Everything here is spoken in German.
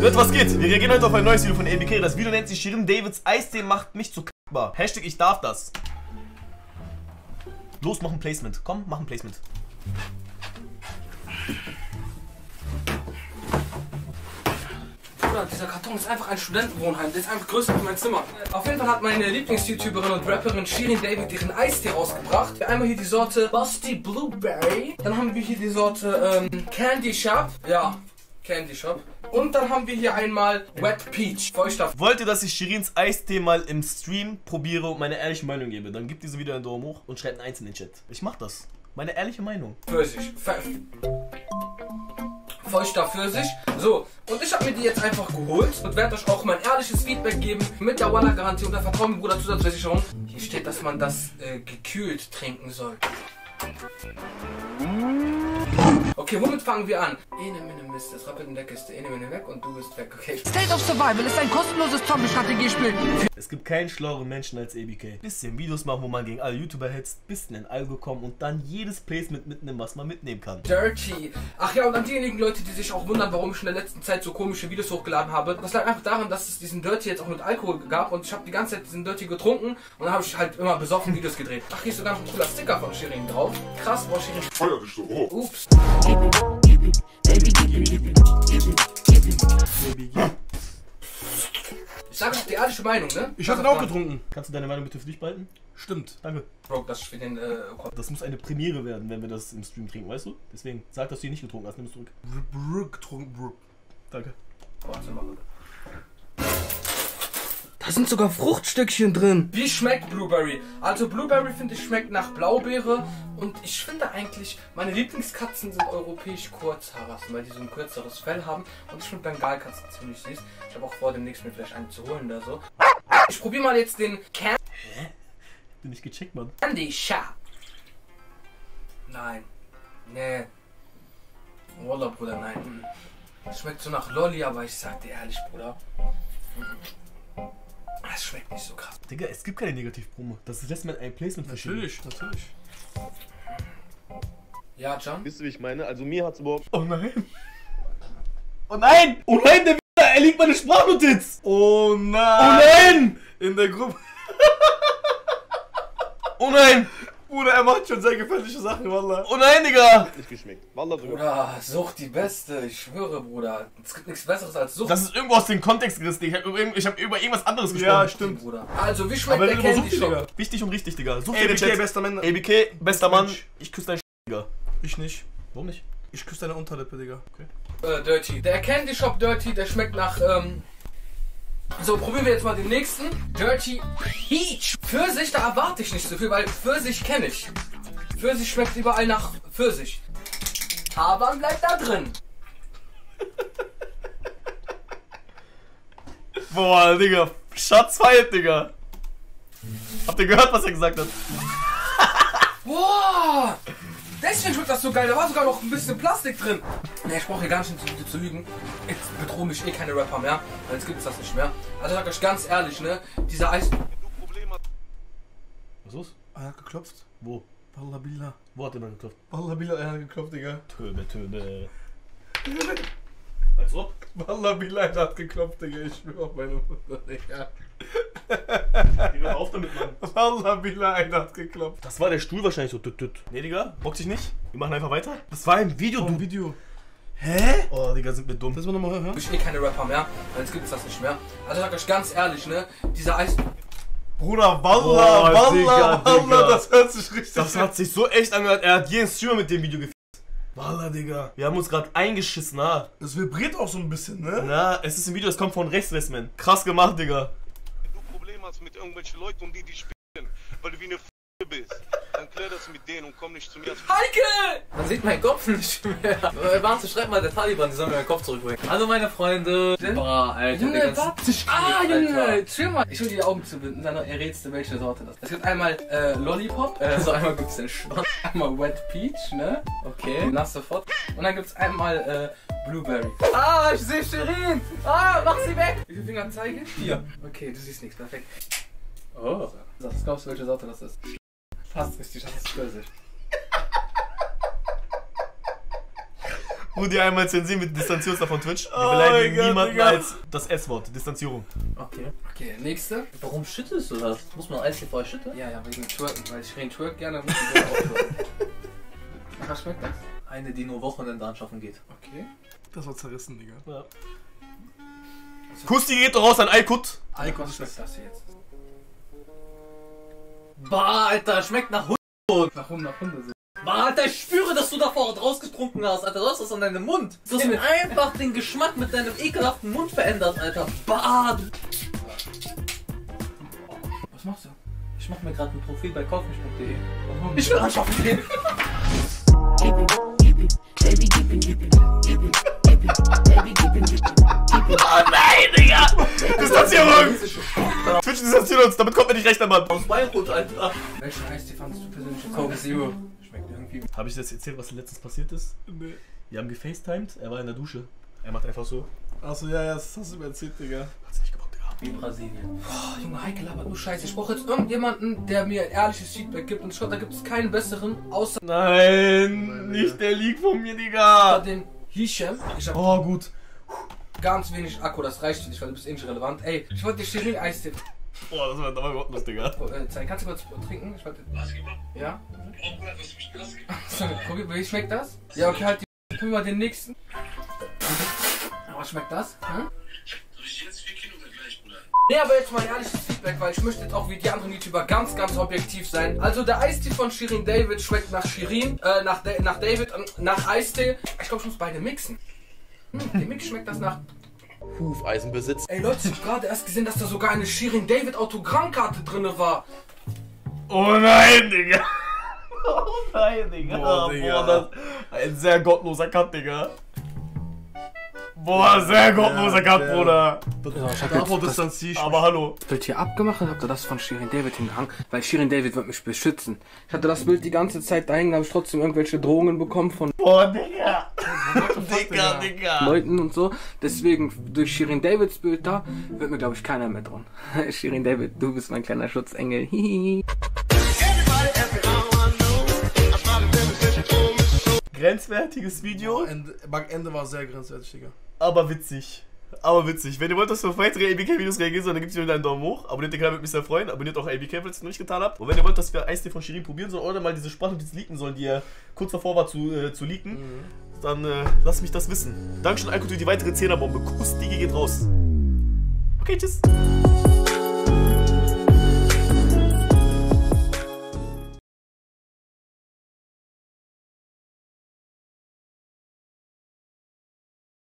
Leute, was geht? Wir reagieren heute auf ein neues Video von ABK. Das Video nennt sich Shirin Davids Eistee macht mich zu kackbar. Hashtag ich darf das. Los, mach ein Placement. Komm, mach ein Placement. Bruder, dieser Karton ist einfach ein Studentenwohnheim. Der ist einfach größer als mein Zimmer. Auf jeden Fall hat meine Lieblings-YouTuberin und Rapperin Shirin David ihren Eistee rausgebracht. Einmal hier die Sorte Busty Blueberry. Dann haben wir hier die Sorte Candy Shop. Ja, Candy Shop. Und dann haben wir hier einmal Wet Peach, Feuchtstoff. Wollt ihr, dass ich Shirins Eistee mal im Stream probiere und meine ehrliche Meinung gebe? Dann gebt diesem Video einen Daumen hoch und schreibt ein 1 in den Chat. Ich mach das. Meine ehrliche Meinung. Pfirsich. Feuchter Pfirsich. So, und ich habe mir die jetzt einfach geholt und werde euch auch mein ehrliches Feedback geben mit der Walla-Garantie und der Vertrauen mit guter Zusatzversicherung. Hier steht, dass man das gekühlt trinken soll. Okay, womit fangen wir an? Ene Mene Mist, es rappelt in der Kiste. Ene Mene weg und du bist weg, okay. State of Survival ist ein kostenloses Zombie-Strategiespiel. Es gibt keinen schlaueren Menschen als ABK. Bisschen Videos machen, wo man gegen alle YouTuber hetzt, bisschen in Algo kommen und dann jedes Placement mitnehmen, was man mitnehmen kann. DirTea. Ach ja, und an diejenigen Leute, die sich auch wundern, warum ich in der letzten Zeit so komische Videos hochgeladen habe. Das lag einfach daran, dass es diesen DirTea jetzt auch mit Alkohol gab und ich habe die ganze Zeit diesen DirTea getrunken und dann habe ich halt immer besoffen Videos gedreht. Ach, hier ist sogar ein cooler Sticker von Shirin drauf. Krass, boah, Shirin. Feuer dich so hoch. Ups. Ich sag doch die ehrliche Meinung, ne? Ich hab ihn auch getrunken. Kannst du deine Meinung bitte für dich behalten? Stimmt. Danke. Bro, das für den, das muss eine Premiere werden, wenn wir das im Stream trinken, weißt du? Deswegen sag, dass du ihn nicht getrunken hast, nimm es zurück. Getrunken, danke. Warte mal. Da sind sogar Fruchtstöckchen drin. Wie schmeckt Blueberry? Also Blueberry finde ich schmeckt nach Blaubeere und ich finde eigentlich, meine Lieblingskatzen sind europäisch Kurzhaarassen, weil die so ein kürzeres Fell haben und ich finde Bengalkatzen ziemlich süß. Ich habe auch vor, demnächst mir vielleicht einen zu holen oder so. Ich probiere mal jetzt den Candy. Hä? Bin ich gecheckt, Mann. Candy Shop. Nein. Nee. Wallah, Bruder, nein. Das schmeckt so nach Lolli, aber ich sag dir ehrlich, Bruder. Das schmeckt nicht so krass. Digga, es gibt keine Negativ-Promo. Das ist letztendlich ein Placement. Natürlich, natürlich. Ja, Can? Wisst ihr, wie ich meine? Also mir hat's überhaupt... Oh nein! Oh nein! Oh nein, der Wichser! Er liegt meine Sprachnotiz! Oh nein! Oh nein! In der Gruppe... Oh nein! Bruder, er macht schon sehr gefährliche Sachen, Wallah. Oh nein, Digga! Nicht geschmeckt. Wallah, Bruder, Sucht die Beste. Ich schwöre, Bruder. Es gibt nichts Besseres als Sucht. Das ist irgendwo aus dem Kontext gerissen. Ich hab über irgendwas anderes gesprochen. Ja, stimmt, Bruder. Also, wie schmeckt der Candy Shop? Wichtig und richtig, Digga. Such ABK, den bester Mann. ABK, bester Mann. Ich küsse deinen Digga. Ich nicht. Warum nicht? Ich küsse deine Unterlippe, Digga. Okay. DirTea. Der Candy Shop DirTea, der schmeckt nach, So, probieren wir jetzt mal den nächsten. DirTea Peach. Pfirsich, da erwarte ich nicht so viel, weil Pfirsich kenne ich. Pfirsich schmeckt überall nach Pfirsich. Tabern bleibt da drin. Boah, Digga. Schatz feiert, Digga. Habt ihr gehört, was er gesagt hat? Boah. Deswegen schmeckt das so geil. Da war sogar noch ein bisschen Plastik drin. Ne, ich brauche hier gar nicht zu lügen. Jetzt bedrohen mich eh keine Rapper mehr. Jetzt gibt es das nicht mehr. Also sag euch ganz ehrlich, ne? Dieser Eis... Was ist? Er hat geklopft. Wo? Ballabilla. Wo hat er mal geklopft? Ballabilla, er hat geklopft, Digga. Töne. Als ob? Ballabilla, er hat geklopft, Digga. Ich schwöre auf meine Mutter, Digga. Digga, auf damit, Mann. Wallabilla, einer hat geklopft. Das war der Stuhl wahrscheinlich so. Ne, Digga, bock dich nicht. Wir machen einfach weiter. Das war ein Video, du. Video. Hä? Oh, Digga, sind wir dumm. Das müssen wir nochmal hören. Ich bin eh keine Rapper mehr. Jetzt gibt's das nicht mehr. Also sag euch ganz ehrlich, ne? Dieser Eis... Bruder, Wallah, Wallah, Digga, Wallah, das hört sich richtig an. Das hat sich so echt angehört. Er hat jeden Streamer mit dem Video gefickt. Wallah, Digga. Wir haben uns gerade eingeschissen, ha. Das vibriert auch so ein bisschen, ne? Na, es ist ein Video, das kommt von Rechtswestman. Krass gemacht, Digga. Mit irgendwelchen Leuten, um die spielen, weil du wie eine F*** bist. Dann klär das mit denen und komm nicht zu mir. Heike! Man sieht meinen Kopf nicht mehr. Warte, schreib mal der Taliban, die sollen mir meinen Kopf zurückbringen. Hallo meine Freunde. Boah, Alter. Junge, warte. Ah, Junge, chill mal. Ich will dir die Augen zubinden, dann errätst du, welche Sorte das ist. Es gibt einmal Lollipop, so einmal gibt's den Schwanz, einmal Wet Peach, ne? Okay, nass sofort. Und dann gibt's einmal Blueberry. Ah, ich sehe Shirin! Ah, mach sie weg! Wie viele Finger zeige ich? 4. Okay, du siehst nichts, perfekt. Oh. Was glaubst du, welche Sorte das ist? Fast richtig, das ist Pfirsich. Und die einmal zensieren mit Distanzierung davon Twitch. Wir beleidigen niemanden als das S-Wort, Distanzierung. Okay. Okay, nächste. Warum schüttest du das? Muss man Eis hier vorher schütteln? Ja, ja, wegen Twerken, weil ich Shirin twerk gerne, muss ich auch twerken. Was schmeckt das? Eine, die nur Wochenende anschaffen geht. Okay. Das war zerrissen, Digga. Ja. Kusti geht doch raus an Alkut. Alkut schmeckt das jetzt. Bah, Alter, schmeckt nach Hund. Nach Hund, nach Hunde. Bah, Alter, ich spüre, dass du da vorher rausgetrunken hast, Alter. Du hast das an deinem Mund. Du hast mir einfach den Geschmack mit deinem ekelhaften Mund verändert, Alter. Bah, du... Was machst du? Ich mach mir gerade ein Profil bei kaufmich.de. Ich will anschaffen gehen. Oh nein, Digga! Distanzierung! Twitch distanziert uns, damit kommt mir nicht recht an, Mann! Aus Beirut, Alter! Welchen Eis die fandest du persönlich in Coke Zero? Schmeckt irgendwie... Hab ich dir das erzählt, was letztens passiert ist? Nee. Wir haben gefacetimed, er war in der Dusche. Er macht einfach so. Achso, ja, ja, das hast du mir erzählt, Digga. Hat's nicht gebockt, Digga. Wie Brasilien. Oh, Junge, Heike labert nur Scheiße. Ich brauch jetzt irgendjemanden, der mir ein ehrliches Feedback gibt. Und Scott, da gibt's keinen besseren, außer... Nein, nicht der Leak von mir, Digga! Den Hisham. Oh, gut. Ganz wenig Akku, das reicht nicht, weil du bist eh nicht relevant. Ey, ich wollte dir Shirin-Eis tippen. Boah, das war doch überhaupt Digga. Kannst du kurz trinken? Ich wollte... Ja? Guck, wie schmeckt das? Ja, okay, halt die... Guck mal den nächsten. Aber schmeckt das? Hm? Ich hab jetzt 4 Kilo gleich, Bruder. Nee, aber jetzt mal ehrliches Feedback, weil ich möchte jetzt auch wie die anderen YouTuber ganz, ganz objektiv sein. Also der Eistee von Shirin David schmeckt nach Shirin, nach David und nach Eistee. Ich glaube, ich muss beide mixen. Dem Mix schmeckt das nach Hufeisenbesitz. Ey Leute, ich hab gerade erst gesehen, dass da sogar eine Shirin David Autogrammkarte drinne war. Oh nein, Digga. Oh nein, Digga. Boah, Digga. Boah, das ein sehr gottloser Cut, Digga. Boah, sehr gottloser Cut, ja, Bruder. Ja, ich hab das, aber hallo. Das Bild hier abgemacht und hab da das von Shirin David hingehangen, weil Shirin David wird mich beschützen. Ich hatte das Bild die ganze Zeit dahin, hab ich trotzdem irgendwelche Drohungen bekommen von... Boah, Digga. Digga, Digga. Leuten und so. Deswegen, durch Shirin Davids Bild da, wird mir, glaube ich, keiner mehr drohen. Shirin David, du bist mein kleiner Schutzengel. Hihi. Grenzwertiges Video. Ende war sehr grenzwertig, Digga. Aber witzig. Aber witzig. Wenn ihr wollt, dass wir auf weitere ABK-Videos reagieren sollen, dann gebt ihr mir einen Daumen hoch. Abonniert den Kanal, würde mich sehr freuen. Abonniert auch ABK, falls ihr es noch nicht getan habt. Und wenn ihr wollt, dass wir Eistee von Shirin probieren sollen oder mal diese Sprache, die leaken sollen, die ja kurz davor war zu leaken, dann lasst mich das wissen. Dankeschön, Alkohol, für die weitere 10er-Bombe. Kuss, Digi geht raus. Okay, tschüss.